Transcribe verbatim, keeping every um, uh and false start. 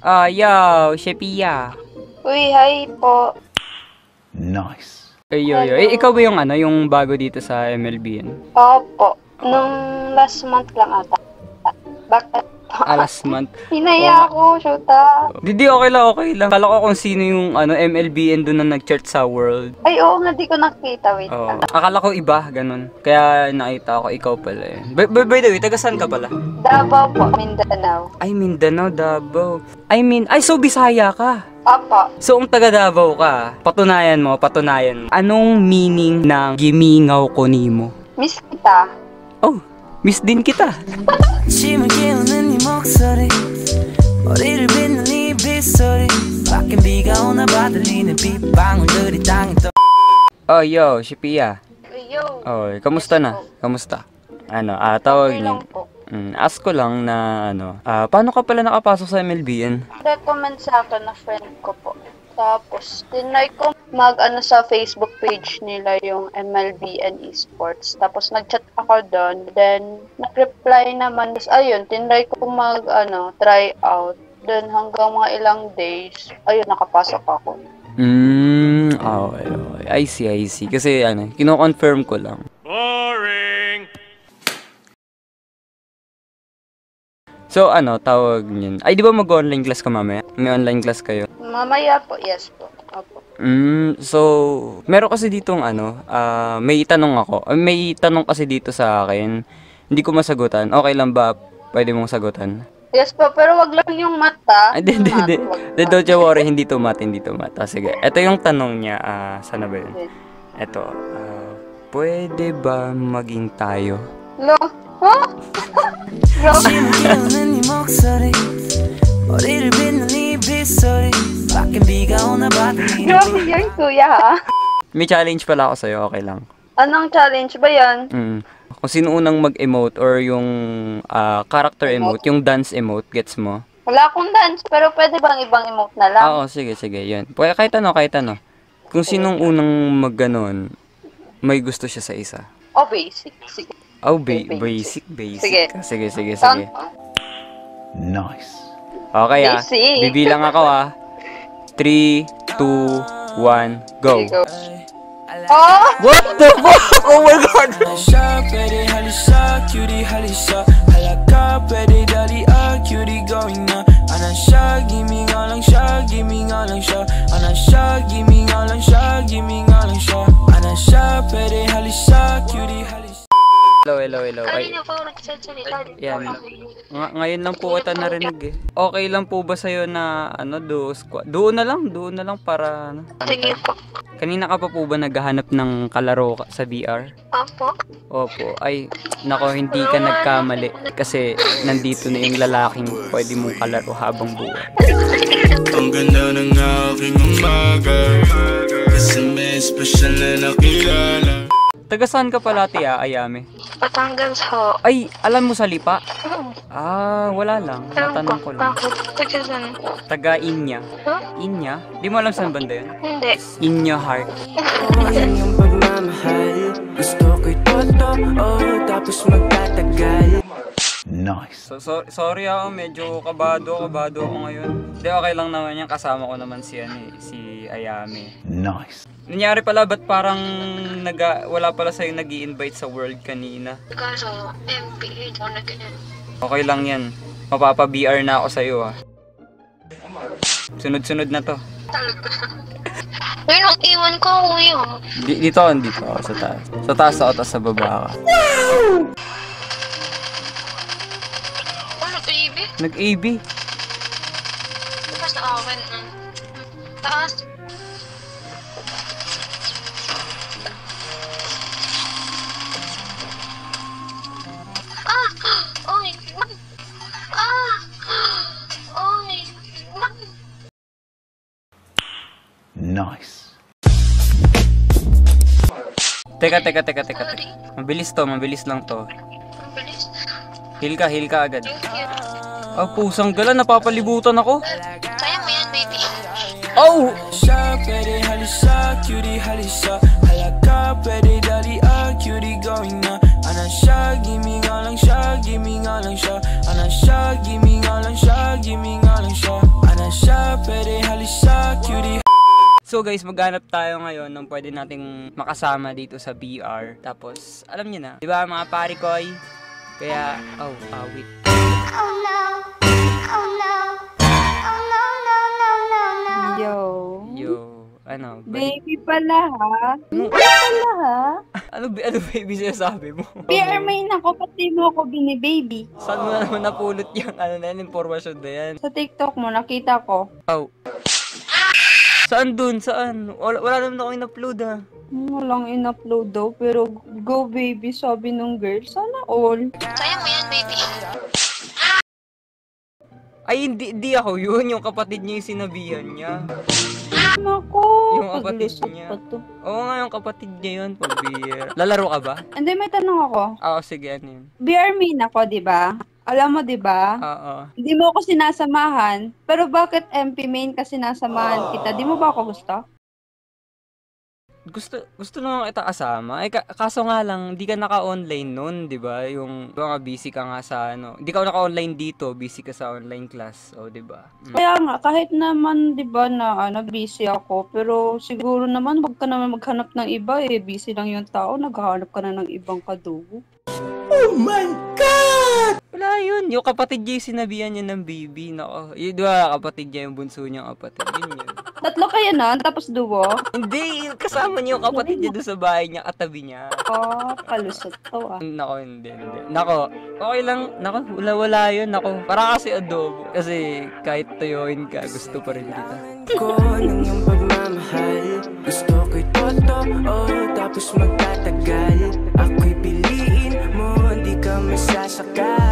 Oh, yo, Shepiya. Uy, hi po. Nice. Uy, yo, yo. Eh, ikaw ba yung ano, yung bago dito sa M L B N? Opo. Nung last month lang ata. Bakit? Ah, last month. Hinaya oh. Ako, syuta. Didi, okay lang, okay lang. Kala ko kung sino yung ano, M L B N doon na nag-chart sa world. Ay, oo nga, di ko nakita. Wait oh. lang. Akala ko iba, ganun. Kaya nakita ko, ikaw pala eh. By, by, by the way, taga saan ka pala? Davao po, Mindanao. Ay, Mindanao, Davao. I mean, ay, so Bisaya ka. Opo. So, kung taga Davao ka, patunayan mo, patunayan mo. Anong meaning ng gimingaw ko nimo? Miss kita. Oh, miss din kita. Oh, yo, Shepiya. Yo. Oh, kamusta na? Kamusta? Ano, ah, tawag niyo. Mm, ask ko lang na ano, uh, paano ka pala nakapasok sa M L B N? Recommend sa akin na friend ko po. Tapos, tinry ko mag-ano sa Facebook page nila yung M L B N Esports. Tapos, nag-chat ako doon. Then, nag-reply naman. Tapos, ayun, tinry ko mag-ano, try out. Then, hanggang mga ilang days, ayun, nakapasok ako. Mm, oh, oh, I see, I see. Kasi, ano, kino-confirm ko lang. So, ano, tawag niyan. Ay, di ba mag-online class ka mamaya? May online class kayo? Mamaya po, yes po. Opo. Mm, so, meron kasi ditong ano, uh, may itanong ako. Uh, may tanong kasi dito sa akin. Hindi ko masagutan. Okay lang ba? Pwede mong sagutan? Yes po, pero wag lang yung mata. Hindi, hindi, hindi. Don't you worry, hindi to mata, hindi to mata. Sige, ito yung tanong niya. Uh, sana ba yun? Ito, uh, pwede ba maging tayo? Lo? Huh? Grabe yan, kuya ha? May challenge pala ako sa'yo, okay lang. Anong challenge ba yan? Mm. Kung sino unang mag-emote or yung uh, character emote, emote, yung dance emote, gets mo? Wala akong dance, pero pwede bang ibang emote na lang? Oo, sige, sige, yun. Pwede, kahit ano, kahit ano. Kung sinong unang mag-ganon, may gusto siya sa isa. Oh, basic, sige. Oh, ba basic, basic. Sige, sige, sige. sige. Nice. Okay ah, bibilang ako ah. three, two, one, go. Oh! What the fuck? Oh my god! Hello, hello, hello. Kanina po ako nagsasalita. Yan. Ng ngayon lang po ata narinig eh. Okay lang po ba sa'yo na ano, do squad? Doon na lang, doon na lang para ano. Sige po. Kanina ka pa po ba naghahanap ng kalaro sa V R? Opo. Opo. Ay, nako hindi ka nagkamali. Kasi nandito na yung lalaking pwede mong kalaro habang buhay. Ang ganda ng aking umaga. Kasi may special na nakilala. Taga saan ka pala, Tia Ayame? Patanggans ho. Ay, alam mo sa Lipa? Oo. Ah, wala lang. Natanong ko lang. Bakit? Taga saan? Taga Inya. Huh? Inya? Di mo alam saan banda yun? Hindi. Inya Heart. Nice. So, so, sorry ako, medyo kabado, kabado ako ngayon. Hindi, okay lang naman yan. Kasama ko naman si, ano, si Ayame. Nice. Nangyari pala, ba't parang naga, wala pala sa'yo nag invite sa world kanina? Kaso, M P A daw na ganyan. Okay lang yan. Mapapa-B R na ako sa'yo ah. Sunod-sunod na to. Talaga. Ngayon, ang iwan ko ako yun. Dito ako, dito ako sa taas. Sa taas ako, tapos sa baba ako. Oh, nag-A B? Nag-A B? Tapos na awan. Taas. Nice. Teka, teka, teka, teka, teka. Mabilis to, mabilis lang to. Mabilis? Heal ka, heal ka agad. Ah, pusang gala, napapalibutan ako. Kaya mo yan, baby. Oh! Give me all and shot, give me all and shot, give me all and shot. So guys, maghanap tayo ngayon ng pwede nating makasama dito sa B R. Tapos, alam niyo na, 'di ba mga pare koy? Kaya, oh, ah, wait. Oh no. Oh no. Oh no no no no no. Yo. Yo. Ano? Baby pala ha? Baby pala ha? Ano, ano baby sinasabi mo? B R main ako, pati mo ako binibaby. Saan mo na naman napulot yung ano na yan, informasyon na yan? Sa TikTok mo, nakita ko. Oh. Saan dun? Saan? Wala, wala naman ako in-upload ha. Walang in-upload daw, pero go baby, sabi nung girl. Sana all. Kaya mo yan baby. Ay, hindi, hindi ako yun. Yung kapatid niya yung sinabihan niya. Ako, yung kapatid niya. Oo nga, yung kapatid niya yun, pag B R. Lalaro ka ba? Hindi, may tanong ako. Oo, sige, ano yun? B R main ako, diba? Alam mo, diba? Oo. Hindi mo ako sinasamahan, pero bakit M P main ka sinasamahan kita? Di mo ba ako gusto? Gusto, gusto naman kita kasama. Eh, kaso nga lang, di ka naka-online nun, diba? Yung, diba nga, busy ka nga sa, ano, di ka naka-online dito, busy ka sa online class, o, diba? Mm. Kaya nga, kahit naman, diba, na, ano, busy ako, pero siguro naman, wag ka naman maghanap ng iba, eh, busy lang yung tao, naghahanap ka na ng ibang kadugo. Oh my God! Wala yun, yung kapatid niya yung sinabihan niya ng baby, nako. Yung, diba, kapatid niya, yung bunso niya, kapatid, yun yun. Tatlo kayo na, tapos duo? Hindi, kasama niyo yung kapatid niya doon sa bahay niya, katabi niya. Oh, palusot to ah. Nako, hindi, hindi. Nako, okay lang, nako, wala-wala yun, nako. Para kasi adobo, kasi kahit tuyoin ka, gusto pa rin kita. Kulang yung pagmamahal, gusto ko'y totoo, tapos magtatagal. Ako'y piliin mo, hindi ka masasakal.